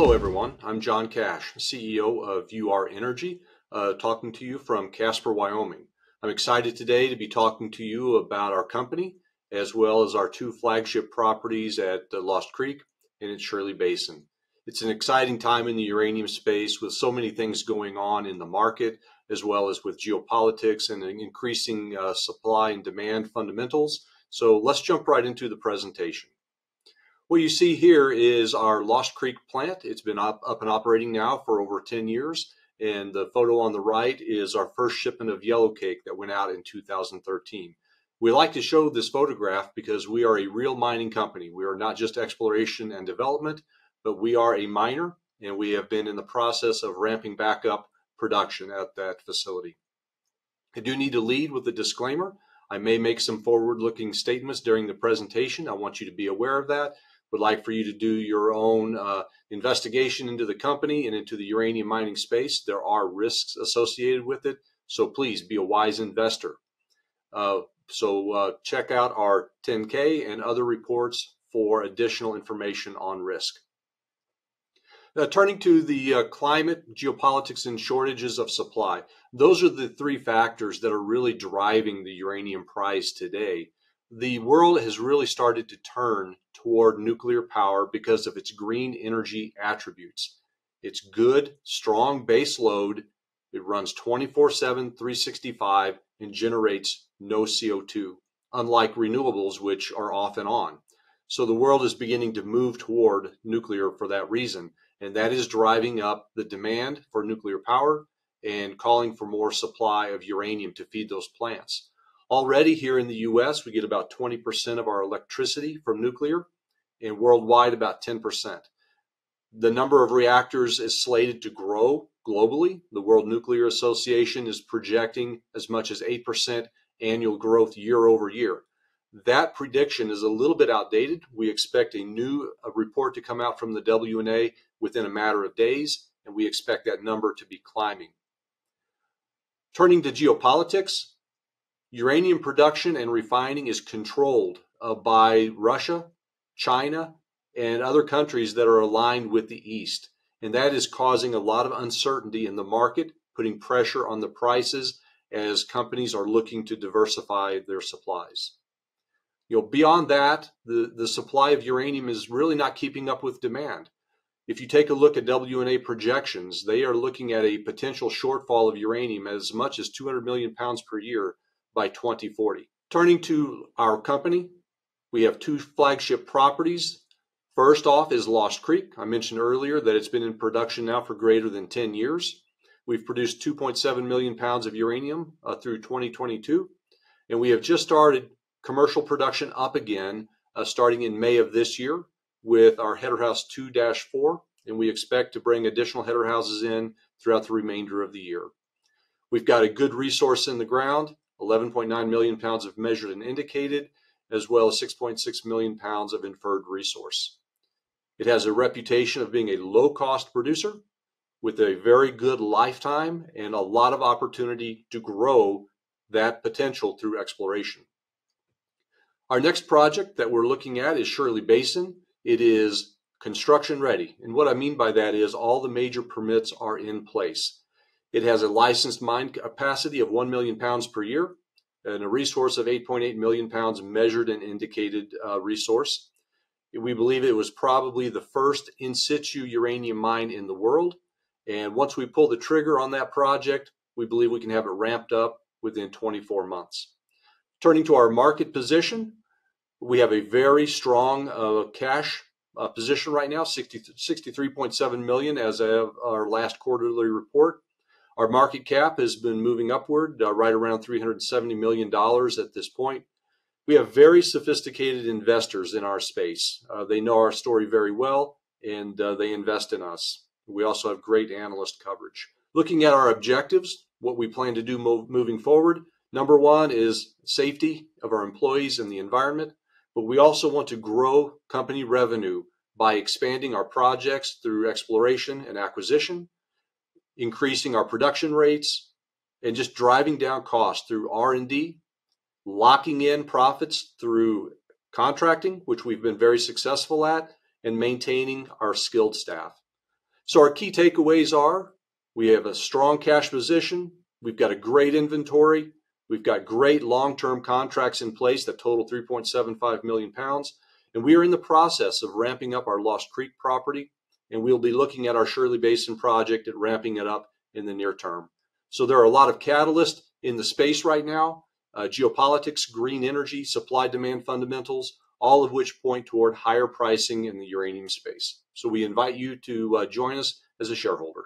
Hello everyone, I'm John Cash, CEO of UR Energy, talking to you from Casper, Wyoming. I'm excited today to be talking to you about our company, as well as our two flagship properties at Lost Creek and at Shirley Basin. It's an exciting time in the uranium space with so many things going on in the market, as well as with geopolitics and increasing supply and demand fundamentals. So let's jump right into the presentation. What you see here is our Lost Creek plant. It's been up and operating now for over 10 years. And the photo on the right is our first shipment of yellowcake that went out in 2013. We like to show this photograph because we are a real mining company. We are not just exploration and development, but we are a miner, and we have been in the process of ramping back up production at that facility. I do need to lead with a disclaimer. I may make some forward-looking statements during the presentation. I want you to be aware of that. Would like for you to do your own investigation into the company and into the uranium mining space. There are risks associated with it, so please be a wise investor. So check out our 10K and other reports for additional information on risk. Now, turning to the climate, geopolitics, and shortages of supply. Those are the three factors that are really driving the uranium price today. The world has really started to turn toward nuclear power because of its green energy attributes. It's good, strong base load. It runs 24/7, 365, and generates no CO2, unlike renewables, which are off and on. So the world is beginning to move toward nuclear for that reason, and that is driving up the demand for nuclear power and calling for more supply of uranium to feed those plants. Already here in the U.S., we get about 20% of our electricity from nuclear, and worldwide about 10%. The number of reactors is slated to grow globally. The World Nuclear Association is projecting as much as 8% annual growth year over year. That prediction is a little bit outdated. We expect a new report to come out from the WNA within a matter of days, and we expect that number to be climbing. Turning to geopolitics, uranium production and refining is controlled by Russia, China, and other countries that are aligned with the East. And that is causing a lot of uncertainty in the market, putting pressure on the prices as companies are looking to diversify their supplies. You know, beyond that, the supply of uranium is really not keeping up with demand. If you take a look at WNA projections, they are looking at a potential shortfall of uranium as much as 200 million pounds per year by 2040. Turning to our company, we have two flagship properties. First off is Lost Creek. I mentioned earlier that it's been in production now for greater than 10 years. We've produced 2.7 million pounds of uranium through 2022, and we have just started commercial production up again starting in May of this year with our header house 2-4, and we expect to bring additional header houses in throughout the remainder of the year. We've got a good resource in the ground, 11.9 million pounds of measured and indicated, as well as 6.6 million pounds of inferred resource. It has a reputation of being a low-cost producer with a very good lifetime and a lot of opportunity to grow that potential through exploration. Our next project that we're looking at is Shirley Basin. It is construction ready, and what I mean by that is all the major permits are in place. It has a licensed mine capacity of 1 million pounds per year and a resource of 8.8 million pounds measured and indicated resource. We believe it was probably the first in situ uranium mine in the world. And once we pull the trigger on that project, we believe we can have it ramped up within 24 months. Turning to our market position, we have a very strong cash position right now, 63.7 million as of our last quarterly report. Our market cap has been moving upward, right around $370 million at this point. We have very sophisticated investors in our space. They know our story very well, and they invest in us. We also have great analyst coverage. Looking at our objectives, what we plan to do moving forward, number one is safety of our employees and the environment, but we also want to grow company revenue by expanding our projects through exploration and acquisition, increasing our production rates, and just driving down costs through R&D, locking in profits through contracting, which we've been very successful at, and maintaining our skilled staff. So our key takeaways are, we have a strong cash position, we've got a great inventory, we've got great long-term contracts in place that total 3.75 million pounds, and we are in the process of ramping up our Lost Creek property, and we'll be looking at our Shirley Basin project at ramping it up in the near term. So there are a lot of catalysts in the space right now, geopolitics, green energy, supply-demand fundamentals, all of which point toward higher pricing in the uranium space. So we invite you to join us as a shareholder.